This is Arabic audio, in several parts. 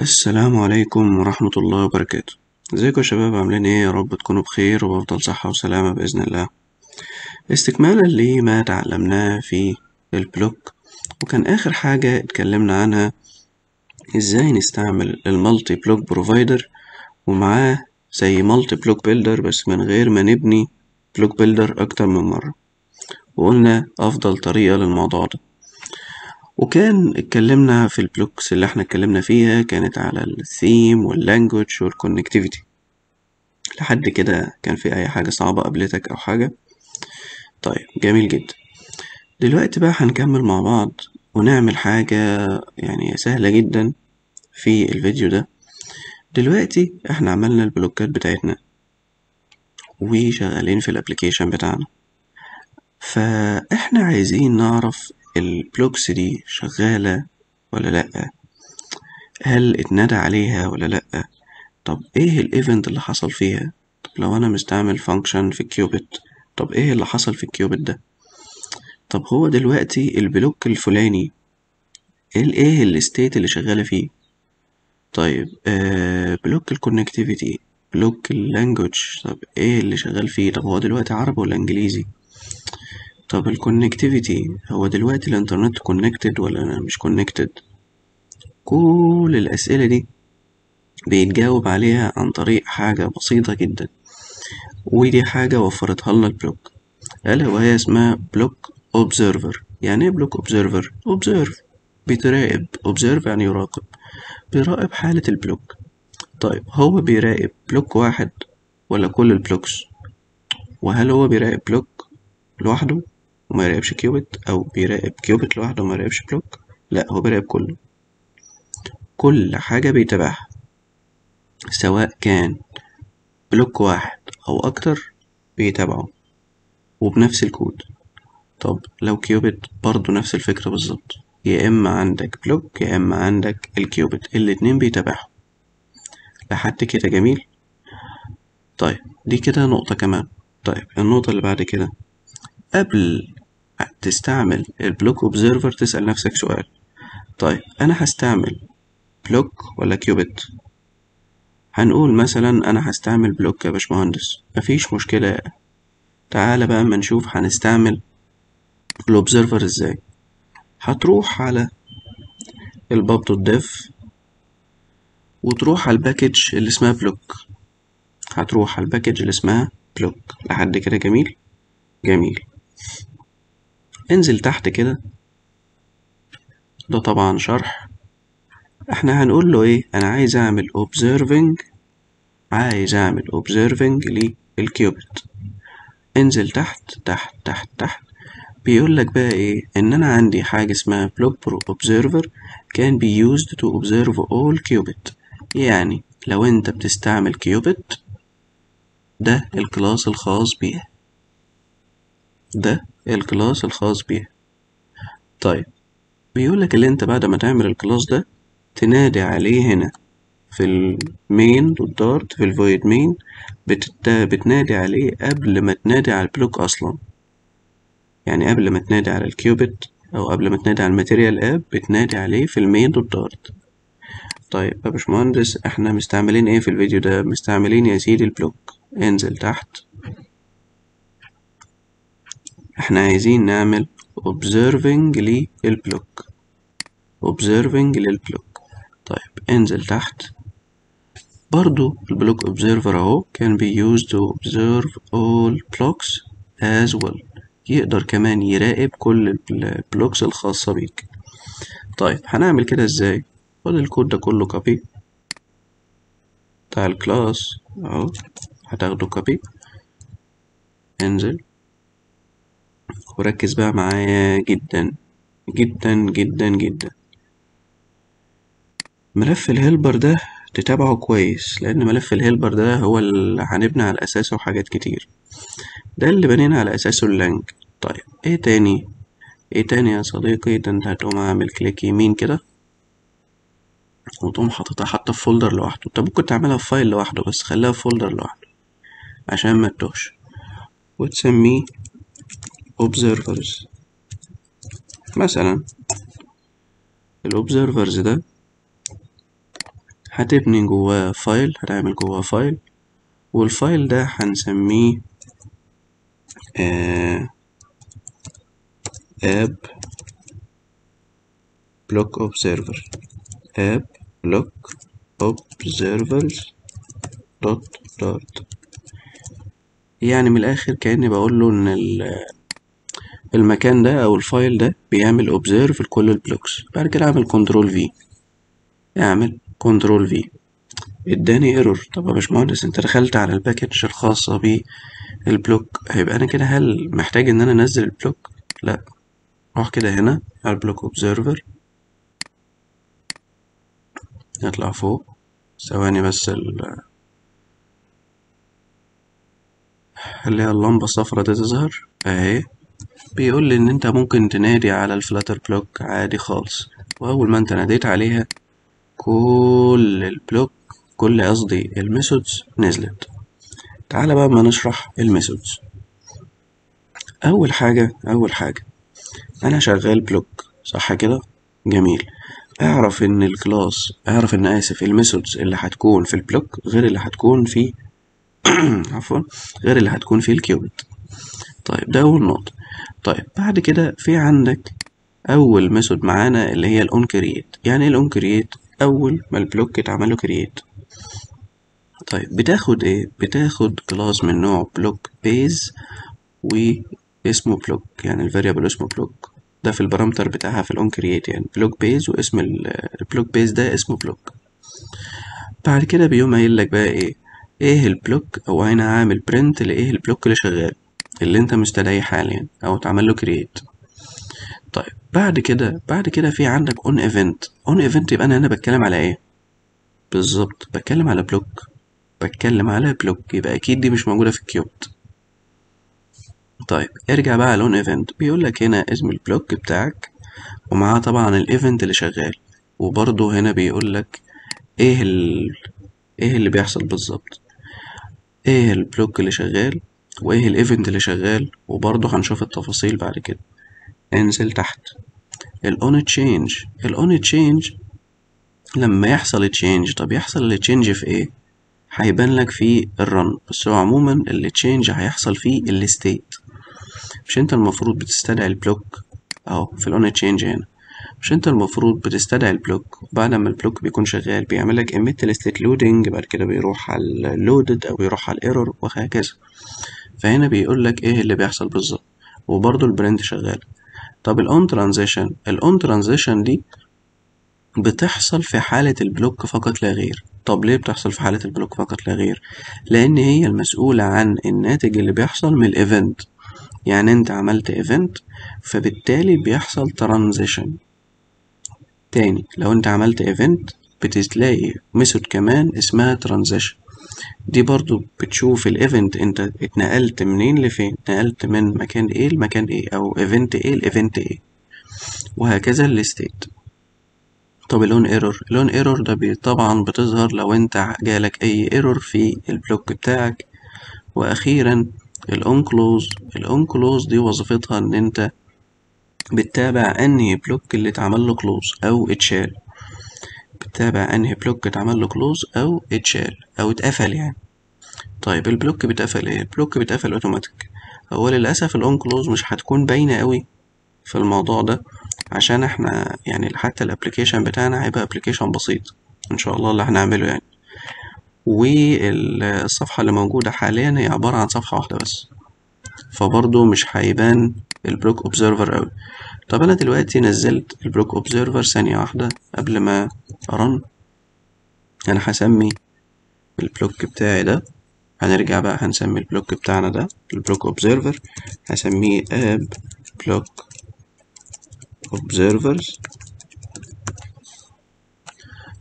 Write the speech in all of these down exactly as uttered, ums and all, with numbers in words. السلام عليكم ورحمة الله وبركاته. ازيكم يا شباب، عاملين ايه؟ يا رب تكونوا بخير وبأفضل صحة وسلامة بإذن الله. استكمالا لما تعلمناه في البلوك، وكان آخر حاجة اتكلمنا عنها ازاي نستعمل المالتي بلوك بروفايدر ومعاه زي مالتي بلوك بيلدر، بس من غير ما نبني بلوك بيلدر أكتر من مرة، وقلنا أفضل طريقة للموضوع ده. وكان اتكلمنا في البلوكس اللي احنا اتكلمنا فيها كانت على الثيم واللانجوج والكونكتيفيتي. لحد كده كان في اي حاجة صعبة قابلتك او حاجة؟ طيب جميل جدا. دلوقتي بقى هنكمل مع بعض ونعمل حاجة يعني سهلة جدا في الفيديو ده. دلوقتي احنا عملنا البلوكات بتاعتنا وشغالين في الابليكيشن بتاعنا، فاحنا عايزين نعرف البلوكس دي شغالة ولا لأ، هل اتندى عليها ولا لأ، طب ايه الايفنت اللي حصل فيها، طب لو انا مستعمل فانكشن في الكيوبيت، طب ايه اللي حصل في الكيوبيت ده، طب هو دلوقتي البلوك الفلاني ايه الستيت اللي شغالة فيه. طيب آه بلوك الكونكتيفيتي، بلوك اللانجوج، طب ايه اللي شغال فيه، طب هو دلوقتي عربي ولا انجليزي، طب الكونكتيفيتي هو دلوقتي الانترنت كونكتد ولا مش كونكتد. كل الاسئله دي بيتجاوب عليها عن طريق حاجه بسيطه جدا، ودي حاجه وفرتها لنا البلوك، الا وهي اسمها بلوك اوبزرفر. يعني ايه بلوك اوبزرفر؟ اوبزرف بيتراقب، اوبزرف يعني يراقب، بيراقب حاله البلوك. طيب هو بيراقب بلوك واحد ولا كل البلوكس؟ وهل هو بيراقب بلوك لوحده وما يراقبش كيوبيت، او بيراقب كيوبيت لوحده وما يراقبش بلوك؟ لا، هو بيراقب كله، كل حاجه بيتابعها سواء كان بلوك واحد او اكتر بيتابعه وبنفس الكود. طب لو كيوبيت برضو نفس الفكره بالظبط، يا اما عندك بلوك يا اما عندك الكيوبيت، الاتنين بيتابعهم. لحد كده جميل. طيب دي كده نقطه كمان. طيب النقطه اللي بعد كده، قبل تستعمل البلوك اوبزرفر تسأل نفسك سؤال، طيب انا هستعمل بلوك ولا كيوبيت؟ هنقول مثلا انا هستعمل بلوك يا باشمهندس، مفيش مشكلة. تعالى بقى اما نشوف هنستعمل الاوبزرفر ازاي. هتروح على الباب دوت ديف وتروح على الباكج اللي اسمها بلوك، هتروح على الباكج اللي اسمها بلوك. لحد كده جميل جميل. انزل تحت كده، ده طبعا شرح، احنا هنقول له ايه، انا عايز اعمل observing، عايز اعمل observing للكيوبيت. انزل تحت تحت تحت تحت، بيقول لك بقى ايه، ان انا عندي حاجه اسمها block observer can be used to observe all qubit. يعني لو انت بتستعمل كيوبيت، ده الكلاس الخاص بيه، ده الكلاس الخاص بيها. طيب بيقولك اللي انت بعد ما تعمل الكلاس ده تنادي عليه هنا في المين دوت دارت، في الفويد مين بتت... بتنادي عليه قبل ما تنادي على البلوك اصلا. يعني قبل ما تنادي على الكيوبيت او قبل ما تنادي على الماتيريال اب بتنادي عليه في المين دوت دارت. طيب يا باشمهندس احنا مستعملين ايه في الفيديو ده؟ مستعملين يا سيدي البلوك. انزل تحت، احنا عايزين نعمل observing للبلوك، observing للبلوك. طيب انزل تحت، برضو البلوك observer اهو can be used to observe all blocks as well. يقدر كمان يراقب كل البلوكس الخاصة بيك. طيب هنعمل كده ازاي؟ خد الكود ده كله copy بتاع الكلاس اهو، هتاخده copy. انزل وركز بقى معايا جدا جدا جدا جدا. ملف الهيلبر ده تتابعه كويس، لان ملف الهيلبر ده هو اللي هنبني على اساسه حاجات كتير، ده اللي بنينا على اساسه اللانج. طيب ايه تاني، ايه تاني يا صديقي؟ ده انت هتقوم عامل كليك يمين كده وتقوم حاططها حتى في فولدر لوحده. انت ممكن تعملها في فايل لوحده، بس خليها في فولدر لوحده عشان ما تتوهش، وتسميه observers مثلا. الobservers ده هتبني جواه فايل، هنعمل جواه فايل، والفايل ده هنسميه آه اب بلوك اوبزرفر، اب بلوك اوبزرفرز دوت دوت. يعني من الاخر كأني بقول له ان المكان ده او الفايل ده بيعمل اوبزرف لكل البلوكس. بعد كده اعمل كنترول في، اعمل كنترول في، اداني ايرور. طب يا باشمهندس انت دخلت على الباكج الخاصه بالبلوك، هيبقى انا كده هل محتاج ان انا انزل البلوك؟ لا، اروح كده هنا على البلوك اوبزرفر، نطلع فوق ثواني بس ال اللي هي اللمبه الصفرا دي تظهر اهي، بيقول لي ان انت ممكن تنادي على الفلاتر بلوك عادي خالص، واول ما انت ناديت عليها كل البلوك كل قصدي الميثودز نزلت. تعالى بقى ما نشرح الميثودز. اول حاجه اول حاجه انا شغال بلوك صح كده، جميل. اعرف ان الكلاس اعرف ان اسف الميثودز اللي هتكون في البلوك غير اللي هتكون في عفوا غير اللي هتكون في الكيوبيت. طيب ده اول نقطه. طيب بعد كده في عندك اول ميثود معانا اللي هي الاون كرييت. يعني الاون كرييت اول ما البلوك اتعمل له كرييت، طيب بتاخد ايه؟ بتاخد كلاس من نوع بلوك بيز واسمه بلوك، يعني الفاريبل اسمه بلوك، ده في البارامتر بتاعها في الاون كرييت يعني بلوك بيز، واسم البلوك بيز ده اسمه بلوك. بعد كده بيقوم قايل لك بقى ايه ايه البلوك، او انا عامل برنت لايه البلوك اللي شغال اللي انت مستدعيه حاليا او اتعمل له كرييت. طيب بعد كده بعد كده في عندك اون ايفنت. اون ايفنت يبقى انا هنا بتكلم على ايه بالظبط؟ بتكلم على بلوك، بتكلم على بلوك، يبقى اكيد دي مش موجوده في الكيوبت. طيب ارجع بقى على الاون ايفنت، بيقول لك هنا اسم البلوك بتاعك ومعاه طبعا الايفنت اللي شغال، وبرده هنا بيقول لك ايه ال... ايه اللي بيحصل بالظبط، ايه البلوك اللي شغال وايه الايفنت اللي شغال، وبرضه هنشوف التفاصيل بعد كده. انزل تحت الاون تشينج. الاون تشينج لما يحصل تشينج، طب يحصل التشينج في ايه؟ هيبان لك في الرن، بس هو عموما التشينج هيحصل في الستيت. مش انت المفروض بتستدعي البلوك اهو في الاون تشينج هنا، مش انت المفروض بتستدعي البلوك بعد ما البلوك بيكون شغال بيعمل لك emit state loading، بعد كده بيروح على اللودد او يروح على الايرور وهكذا. فهنا بيقول لك ايه اللي بيحصل بالظبط، وبرضه البرنت شغال. طب الاون ترانزيشن، الاون ترانزيشن دي بتحصل في حالة البلوك فقط لا غير. طب ليه بتحصل في حالة البلوك فقط لا غير؟ لأن هي المسؤولة عن الناتج اللي بيحصل من الايفنت. يعني انت عملت ايفنت فبالتالي بيحصل ترانزيشن. تاني لو انت عملت ايفنت بتلاقي ميثود كمان اسمها ترانزيشن، دي برضو بتشوف الايفنت انت اتنقلت منين لفين، اتنقلت من مكان ايه لمكان ايه، او ايفنت ايه لايفنت ايه، وهكذا الستيت. طب اللون ايرور، اللون ايرور ده طبعا بتظهر لو انت جالك اي ايرور في البلوك بتاعك. واخيرا الاون كلوز. الاون كلوز دي وظيفتها ان انت بتتابع انهي بلوك اللي اتعمل له كلوز او اتشال، بتتابع انهي بلوك اتعمل له كلوز او اتشال او اتقفل يعني. طيب البلوك بيتقفل ايه؟ البلوك بيتقفل اوتوماتيك. هو للاسف الاون كلوز مش هتكون باينه قوي في الموضوع ده، عشان احنا يعني حتى الابلكيشن بتاعنا هيبقى ابلكيشن بسيط ان شاء الله اللي هنعمله يعني. والصفحه اللي موجوده حاليا هي عباره عن صفحه واحده بس، فبرضه مش هيبان البلوك اوبزرفر اوي. طب انا دلوقتي نزلت البلوك اوبزرفر، ثانيه واحده قبل ما ارن انا هسمي البلوك بتاعي ده، هنرجع بقى هنسمي البلوك بتاعنا ده البلوك اوبزرفر، هسميه اب بلوك اوبزرفرز،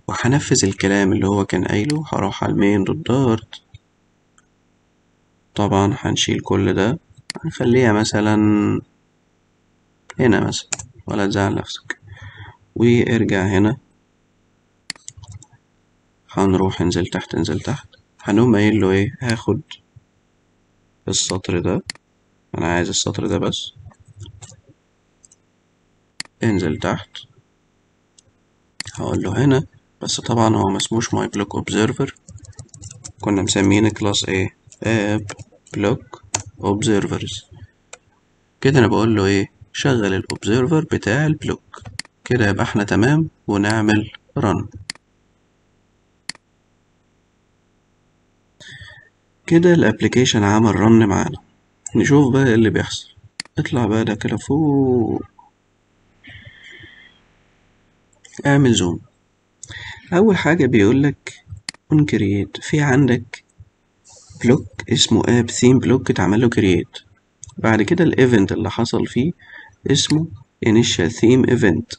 وهنفذ الكلام اللي هو كان قايله. هروح على المين دوت دارت، طبعا هنشيل كل ده هنخليها مثلا هنا مثلا ولا تزعل نفسك، وارجع هنا هنروح انزل تحت انزل تحت هنقوم قايل له ايه؟ هاخد السطر ده، انا عايز السطر ده بس، انزل تحت هقول له هنا بس طبعا هو مسموش ماي بلوك اوبزيرفر، كنا مسميين كلاس ايه بلوك اوبزيرفرز. كده انا بقول له ايه، شغل الاوبزيرفر بتاع البلوك. كده يبقى احنا تمام، ونعمل رن. كده الابليكيشن عمل رن معانا. نشوف بقى اللي بيحصل. اطلع بقى ده كده فوق، اعمل زوم. اول حاجه بيقولك اون كرييت، في عندك بلوك اسمه اب ثيم بلوك اتعمل له كرييت. بعد كده الايفنت اللي حصل فيه اسمه انيشال ثيم ايفنت.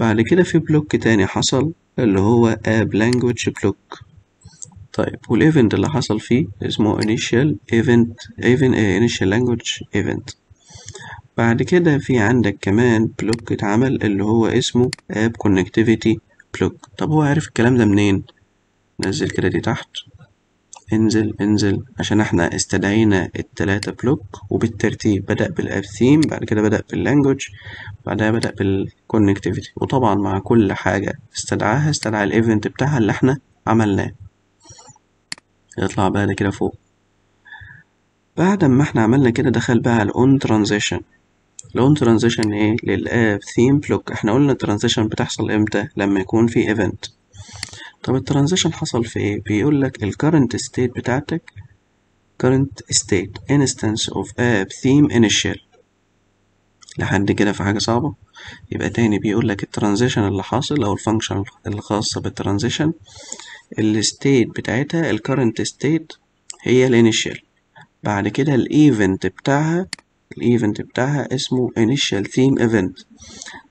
بعد كده في بلوك تاني حصل اللي هو اب لانجويج بلوك. طيب والايفنت اللي حصل فيه اسمه انيشال ايفنت ايفن انيشال لانجويج ايفنت. بعد كده في عندك كمان بلوك اتعمل اللي هو اسمه اب كونكتيفيتي بلوك. طب هو عارف الكلام ده منين؟ نزل كده دي تحت، انزل انزل، عشان احنا استدعينا التلاتة بلوك وبالترتيب، بدأ بالاب ثيم، بعد كده بدأ باللانجوج، بعدها بدأ بالكونكتيفيتي. وطبعا مع كل حاجة استدعاها استدعى الايفنت بتاعها اللي احنا عملناه. يطلع بقى ده كده فوق. بعد ما احنا عملنا كده دخل بقى على الاون ترانزيشن. الاون ترانزيشن ايه؟ للاب ثيم بلوك. احنا قلنا الترانزيشن بتحصل امتى؟ لما يكون في ايفنت. طب الترانزيشن حصل في ايه؟ بيقول لك الكرنت ستيت بتاعتك current state instance of app theme initial. لحد كده في حاجه صعبه؟ يبقى تاني بيقول لك الترانزيشن اللي حاصل او الفانكشن الخاصه بالترانزيشن الستيت بتاعتها الكرنت ستيت هي الانيشال. بعد كده الايفنت بتاعها الايفنت بتاعها اسمه initial theme event.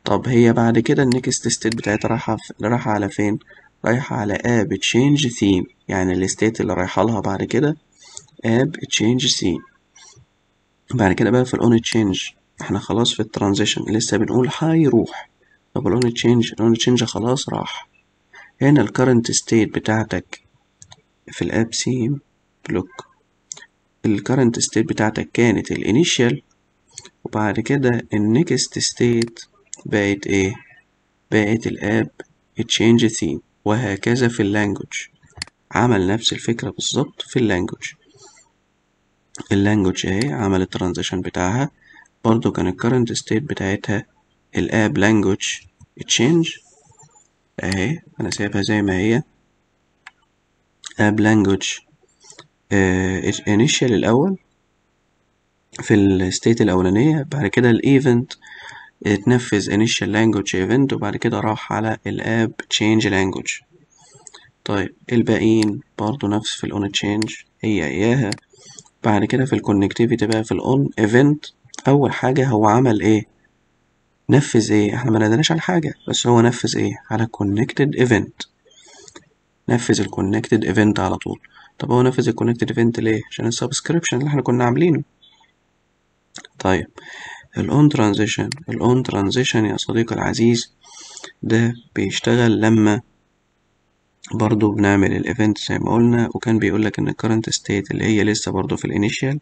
طب هي بعد كده النكست ستيت بتاعتها رايحه رايحه على فين؟ رايحة على اب تشينج ثيم، يعني الستيت اللي رايحة لها بعد كده اب تشينج ثيم. بعد كده بقى في الاون تشينج احنا خلاص في الترانزيشن لسه بنقول هيروح. طب الاون تشينج الاون تشينج خلاص راح. هنا الكرنت ستيت بتاعتك في الاب ثيم بلوك، الكرنت ستيت بتاعتك كانت الانيشال، وبعد كده النكست ستيت بقت ايه؟ بقت الاب تشينج ثيم. وهكذا في اللانجوج، عمل نفس الفكرة بالظبط في اللانجوج. اللانجوج اهي عمل الترانزيشن بتاعها، برضو كان الكرنت ستيت بتاعتها الاب لانجوج تشينج اهي، انا سايبها زي ما هي اب لانجوج انيشال الاول في الستيت الاولانية. بعد كده الايفنت اتنفذ initial language event، وبعد كده راح على الاب change language. طيب الباقيين برضو نفس في الon change هي اياها. بعد كده في الconnectivity بقى في الon event، اول حاجة هو عمل ايه؟ نفذ ايه؟ احنا ما نادناش على حاجة، بس هو نفذ ايه؟ على connected event، نفذ ال connected event على طول. طب هو نفذ ال connected event ليه؟ عشان ال subscription اللي احنا كنا عاملينه. طيب الأون ترانزيشن الأون ترانزيشن يا صديقي العزيز ده بيشتغل لما برضو بنعمل الايفنت زي ما قلنا، وكان بيقولك ان الكرنت ستيت اللي هي لسه برضو في الانيشال،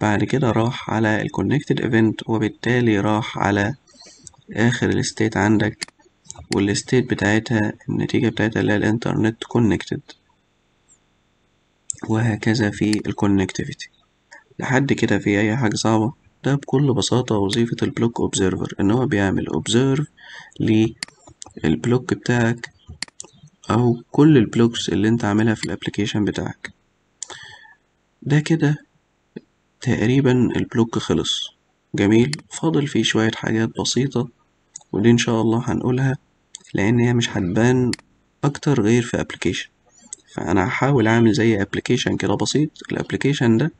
بعد كده راح على الكونكتد ايفنت، وبالتالي راح على اخر الستيت عندك، والستيت بتاعتها النتيجة بتاعتها اللي هي الانترنت كونكتد. وهكذا في الكونكتيفيتي. لحد كده في اي حاجة صعبة؟ ده بكل بساطة وظيفة البلوك اوبزيرفر، ان هو بيعمل اوبزيرف للبلوك بتاعك او كل البلوكس اللي انت عاملها في الابليكيشن بتاعك. ده كده تقريبا البلوك خلص. جميل، فاضل فيه شوية حاجات بسيطة، ودي ان شاء الله هنقولها لان هي مش هتبان اكتر غير في ابليكيشن. فانا هحاول اعمل زي ابليكيشن كده بسيط. الابليكيشن ده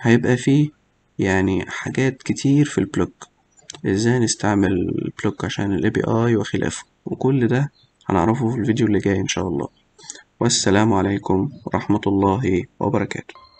هيبقى فيه يعني حاجات كتير في البلوك، ازاي نستعمل البلوك عشان الاي بي اي وخلافه، وكل ده هنعرفه في الفيديو اللي جاي ان شاء الله. والسلام عليكم ورحمة الله وبركاته.